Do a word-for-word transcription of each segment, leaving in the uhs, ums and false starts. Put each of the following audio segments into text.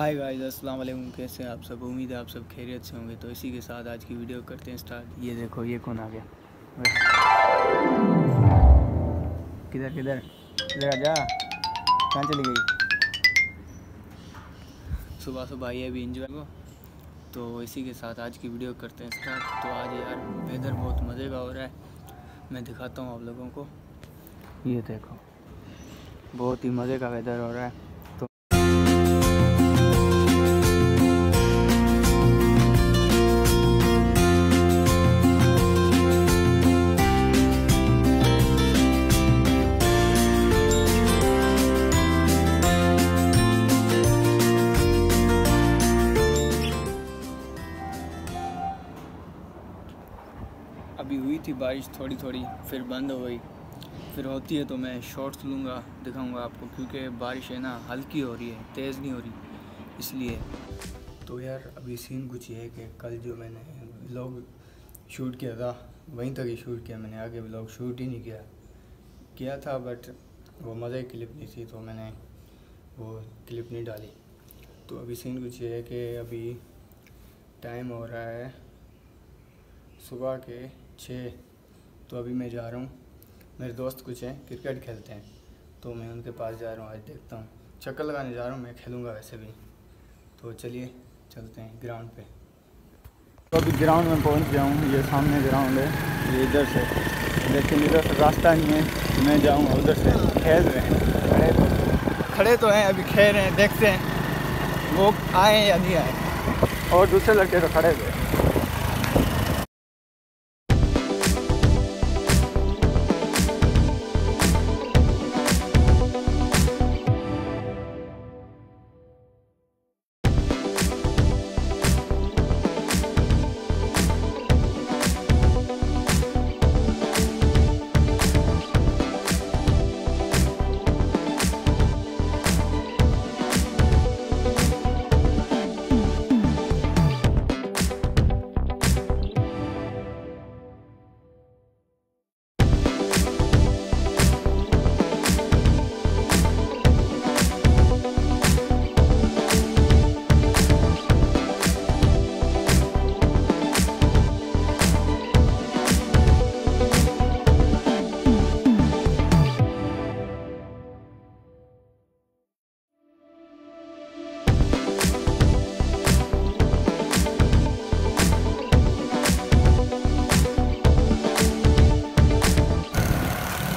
Hi guys, अस्सलाम वालेकुम। कैसे आप सब? उम्मीद है आप सब खैरियत से होंगे। तो इसी के साथ आज की वीडियो करते हैं स्टार्ट। ये देखो, ये कौन आ गया? किधर किधर किधर जा, कहाँ चली गई? सुबह सुबह आई अभी इंजॉय को। तो इसी के साथ आज की वीडियो करते हैं स्टार्ट। तो आज यार वेदर बहुत मज़े का हो रहा है, मैं दिखाता हूँ आप लोगों को। ये देखो, बहुत ही मज़े का वेदर हो रहा है। अभी हुई थी बारिश थोड़ी थोड़ी, फिर बंद हो गई। फिर होती है तो मैं शॉर्ट्स लूँगा, दिखाऊँगा आपको, क्योंकि बारिश है ना, हल्की हो रही है, तेज़ नहीं हो रही, इसलिए। तो यार अभी सीन कुछ ये है कि कल जो मैंने व्लॉग शूट किया था, वहीं तक ही शूट किया मैंने, आगे व्लॉग शूट ही नहीं किया किया था बट वो मज़े की क्लिप नहीं थी, तो मैंने वो क्लिप नहीं डाली। तो अभी सीन कुछ ये है कि अभी टाइम हो रहा है सुबह के छः। तो अभी मैं जा रहा हूँ, मेरे दोस्त कुछ हैं क्रिकेट खेलते हैं, तो मैं उनके पास जा रहा हूँ। आज देखता हूँ, चक्कर लगाने जा रहा हूँ, मैं खेलूँगा वैसे भी। तो चलिए चलते हैं ग्राउंड पे। तो अभी ग्राउंड में पहुँच गया हूँ। ये सामने ग्राउंड है, ये इधर से, लेकिन इधर से रास्ता नहीं है, मैं जाऊँगा उधर से। खेल रहे हैं, खड़े तो खड़े तो हैं, अभी खेल रहे हैं, देखते हैं वो आए या नहीं आए। और दूसरे लड़के तो खड़े थे।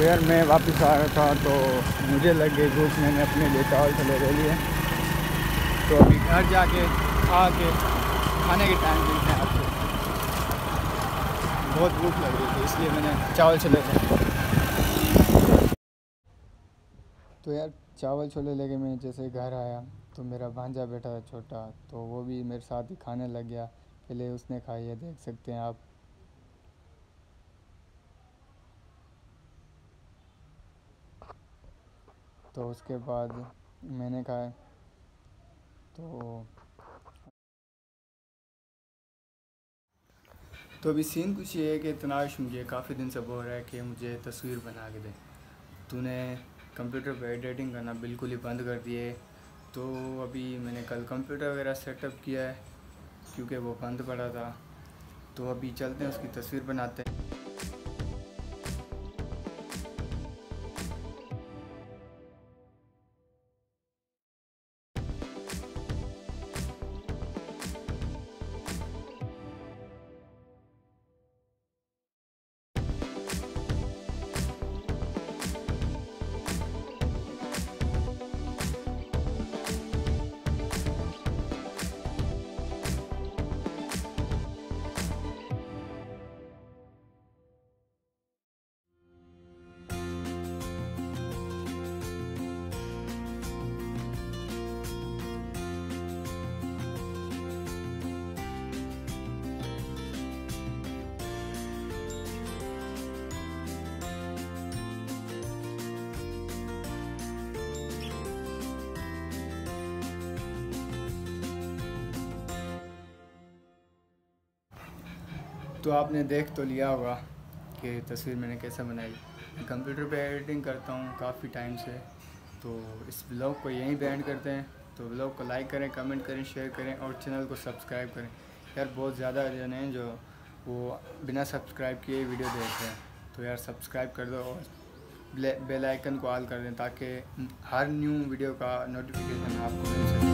यार मैं वापस आ रहा था तो मुझे लग गई धूप, मैंने अपने लिए टॉवल थले ले लिए। तो अभी घर जाके आके खाने के टाइम मिलते हैं आपको। बहुत भूख लग रही थी, इसलिए मैंने चावल छोले ले। तो यार चावल छोले लेके मैं जैसे घर आया तो मेरा भांजा बैठा था छोटा, तो वो भी मेरे साथ ही खाने लग गया। पहले उसने खाई है, देख सकते हैं आप। तो उसके बाद मैंने खाया। तो तो अभी सीन कुछ ये है कि तनाश मुझे काफ़ी दिन से बोल रहा है कि मुझे तस्वीर बना के दे। तूने कंप्यूटर पर एडिटिंग करना बिल्कुल ही बंद कर दिए। तो अभी मैंने कल कंप्यूटर वगैरह सेटअप किया है, क्योंकि वो बंद पड़ा था। तो अभी चलते हैं, उसकी तस्वीर बनाते हैं। तो आपने देख तो लिया होगा कि तस्वीर मैंने कैसे बनाई। मैं कंप्यूटर पे एडिटिंग करता हूँ काफ़ी टाइम से। तो इस ब्लॉग को यहीं पे एंड करते हैं। तो व्लॉग को लाइक करें, कमेंट करें, शेयर करें और चैनल को सब्सक्राइब करें। यार बहुत ज़्यादा जन हैं जो वो बिना सब्सक्राइब किए वीडियो देख रहे हैं, तो यार सब्सक्राइब कर दो और बेल आइकन को ऑल कर दें ताकि हर न्यू वीडियो का नोटिफिकेशन आपको मिल सके।